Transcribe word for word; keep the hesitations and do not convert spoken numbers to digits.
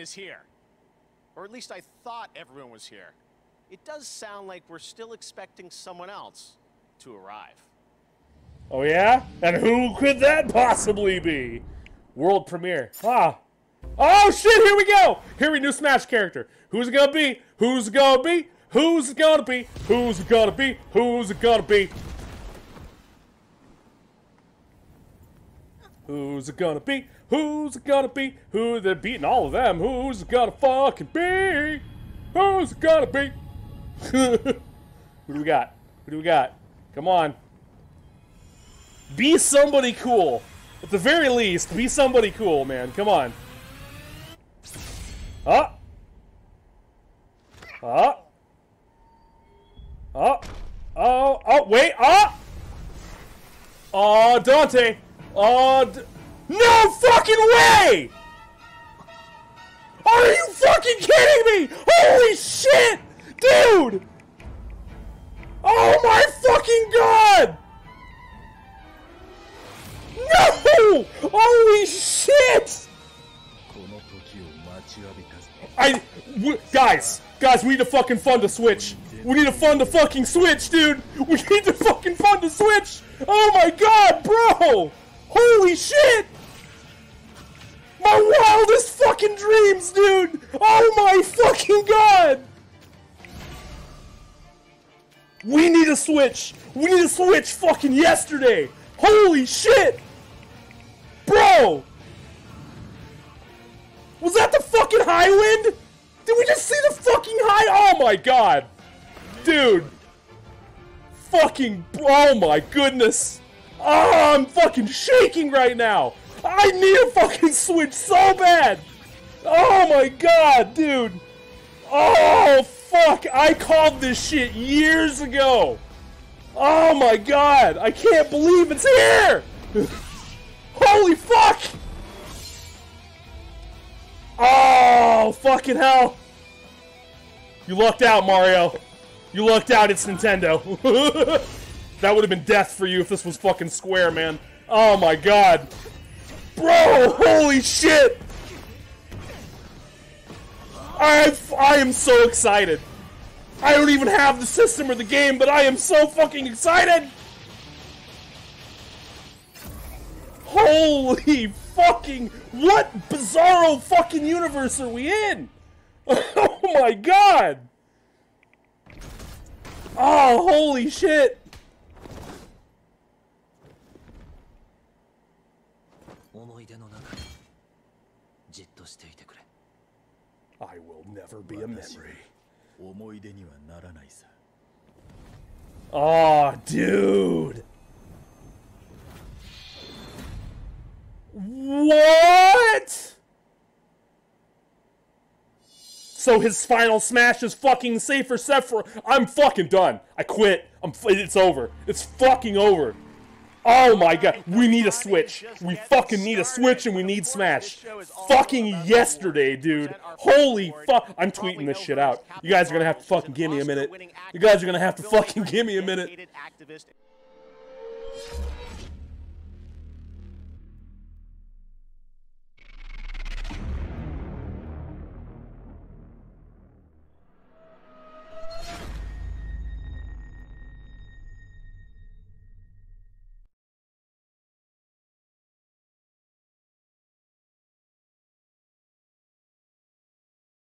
is here. Or at least I thought everyone was here. It does sound like we're still expecting someone else to arrive. Oh yeah? And who could that possibly be? World premiere. Ah. Oh shit, here we go! Here we new Smash character. Who's it gonna be? Who's it gonna be? Who's it gonna be? Who's it gonna be? Who's it gonna be? Who's it gonna be? Who's it gonna be? Who they're beating all of them? Who's it gonna fucking be? Who's it gonna be? Who do we got? Who do we got? Come on. Be somebody cool. At the very least, be somebody cool, man. Come on. Oh. Oh. Oh. Oh. Oh, wait. Oh. Oh, Dante. Oh. D no fucking way! Are you fucking kidding me? Holy shit! Dude! Oh my fucking god! No! Holy shit! I, w guys, guys, we need to fucking fund a Switch. We need to fund a fucking Switch, dude. We need to fucking fund a Switch. Oh my god, bro! Holy shit! My wildest fucking dreams, dude. Oh my fucking god! We need a Switch. We need a Switch fucking yesterday. Holy shit! Bro! Was that the fucking high wind? Did we just see the fucking high? Oh my god! Dude! Fucking. Oh my goodness! Oh, I'm fucking shaking right now! I need a fucking Switch so bad! Oh my god, dude! Oh fuck! I called this shit years ago! Oh my god! I can't believe it's here! Holy fuck! Oh, fucking hell! You lucked out, Mario. You lucked out, it's Nintendo. That would have been death for you if this was fucking Square, man. Oh my god. Bro, holy shit! I I am so excited. I don't even have the system or the game, but I am so fucking excited! Holy fucking... What bizarro fucking universe are we in? Oh my god! Oh, holy shit! I will never be a memory. Oh, dude! What? So his final smash is fucking safe for Sephiroth. I'm fucking done. I quit. I'm. F it's over. It's fucking over. Oh my god. We need a Switch. We fucking need a Switch and we need Smash. Fucking yesterday, dude. Holy fuck. I'm tweeting this shit out. You guys are gonna have to fucking give me a minute. You guys are gonna have to fucking give me a minute.